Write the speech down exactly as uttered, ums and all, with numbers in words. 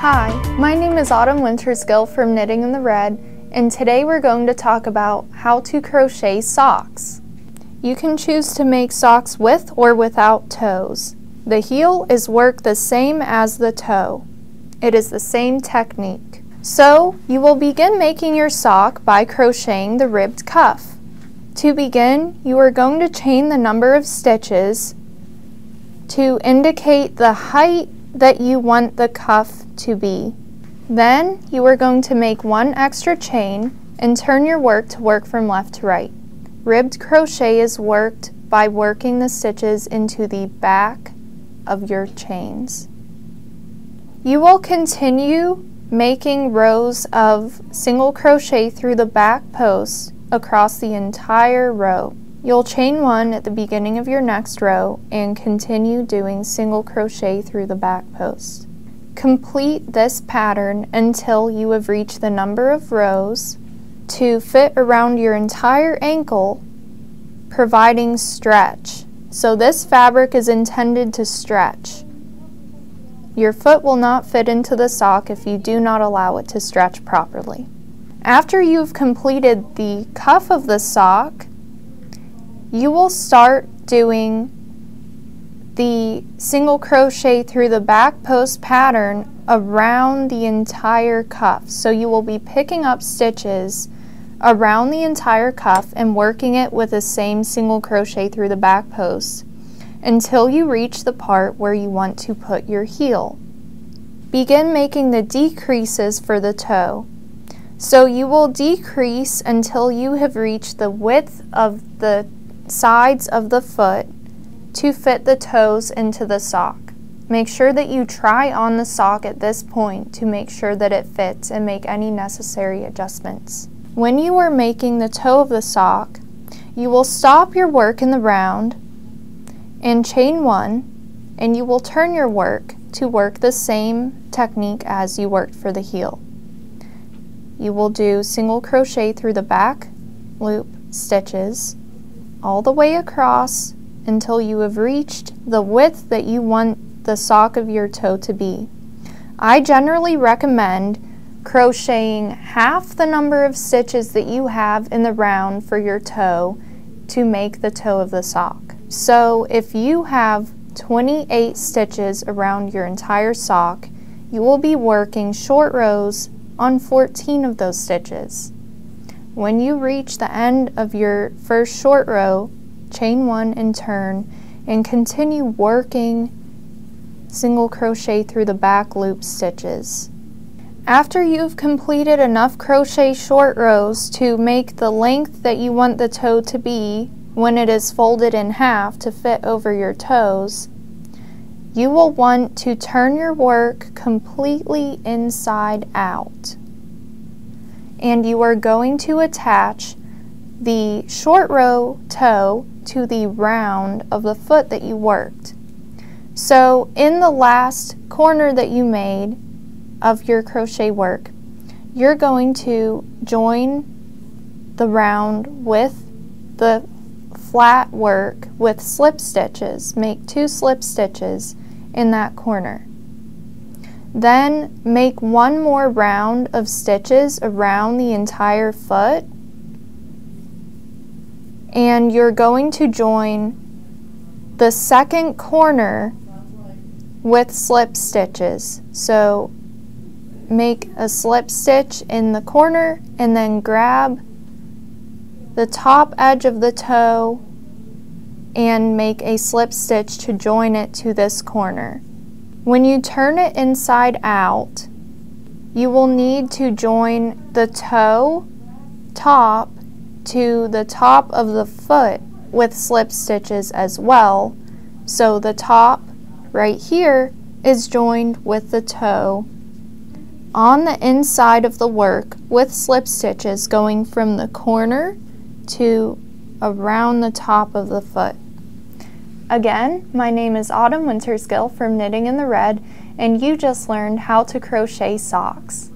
Hi, my name is Autumn Wintersgill from Knitting in the Red, and today we're going to talk about how to crochet socks. You can choose to make socks with or without toes. The heel is worked the same as the toe. It is the same technique. So, you will begin making your sock by crocheting the ribbed cuff. To begin, you are going to chain the number of stitches to indicate the height that you want the cuff to be. Then you are going to make one extra chain and turn your work to work from left to right. Ribbed crochet is worked by working the stitches into the back of your chains. You will continue making rows of single crochet through the back post across the entire row. You'll chain one at the beginning of your next row and continue doing single crochet through the back post. Complete this pattern until you have reached the number of rows to fit around your entire ankle, providing stretch. So this fabric is intended to stretch. Your foot will not fit into the sock if you do not allow it to stretch properly. After you've completed the cuff of the sock, you will start doing the single crochet through the back post pattern around the entire cuff. So you will be picking up stitches around the entire cuff and working it with the same single crochet through the back post until you reach the part where you want to put your heel. Begin making the decreases for the toe. So you will decrease until you have reached the width of the sides of the foot to fit the toes into the sock. Make sure that you try on the sock at this point to make sure that it fits and make any necessary adjustments. When you are making the toe of the sock, you will stop your work in the round and chain one, and you will turn your work to work the same technique as you worked for the heel. You will do single crochet through the back loop stitches all the way across until you have reached the width that you want the sock of your toe to be. I generally recommend crocheting half the number of stitches that you have in the round for your toe to make the toe of the sock. So if you have twenty-eight stitches around your entire sock, you will be working short rows on fourteen of those stitches. When you reach the end of your first short row, chain one and turn, and continue working single crochet through the back loop stitches. After you've completed enough crochet short rows to make the length that you want the toe to be when it is folded in half to fit over your toes, you will want to turn your work completely inside out. And you are going to attach the short row toe to the round of the foot that you worked. So in the last corner that you made of your crochet work, you're going to join the round with the flat work with slip stitches. Make two slip stitches in that corner. Then make one more round of stitches around the entire foot, and you're going to join the second corner with slip stitches. So make a slip stitch in the corner and then grab the top edge of the toe and make a slip stitch to join it to this corner. When you turn it inside out, you will need to join the toe top to the top of the foot with slip stitches as well. So the top right here is joined with the toe on the inside of the work with slip stitches going from the corner to around the top of the foot. Again, my name is Autumn Wintersgill from Knitting in the Red, and you just learned how to crochet socks.